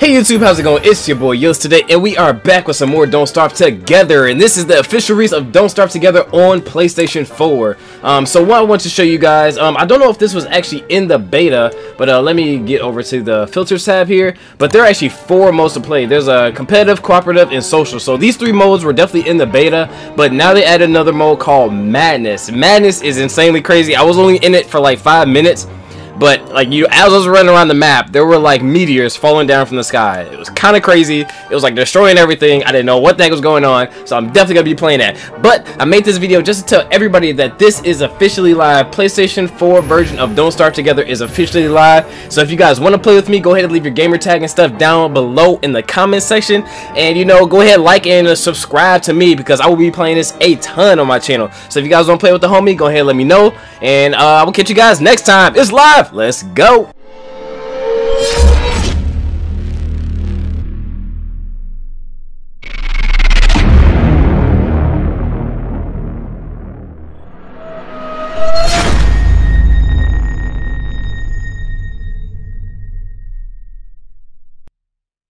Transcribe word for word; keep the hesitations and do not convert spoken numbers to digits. Hey YouTube, how's it going? It's your boy Yilis today, and we are back with some more Don't Starve Together, and this is the official release of Don't Starve Together on PlayStation four. Um, so what I want to show you guys, um, I don't know if this was actually in the beta, but uh, let me get over to the filters tab here. But there are actually four modes to play. There's a competitive, cooperative, and social. So these three modes were definitely in the beta, but now they added another mode called Madness. Madness is insanely crazy. I was only in it for like five minutes. But like you, as I was running around the map, there were like meteors falling down from the sky. It was kind of crazy. It was like destroying everything. I didn't know what the heck was going on, so I'm definitely gonna be playing that. But I made this video just to tell everybody that this is officially live. PlayStation four version of Don't Starve Together is officially live. So if you guys want to play with me, go ahead and leave your gamer tag and stuff down below in the comment section. And you know, go ahead, like and subscribe to me because I will be playing this a ton on my channel. So if you guys want to play with the homie, go ahead and let me know. And uh, I will catch you guys next time. It's live. Let's go!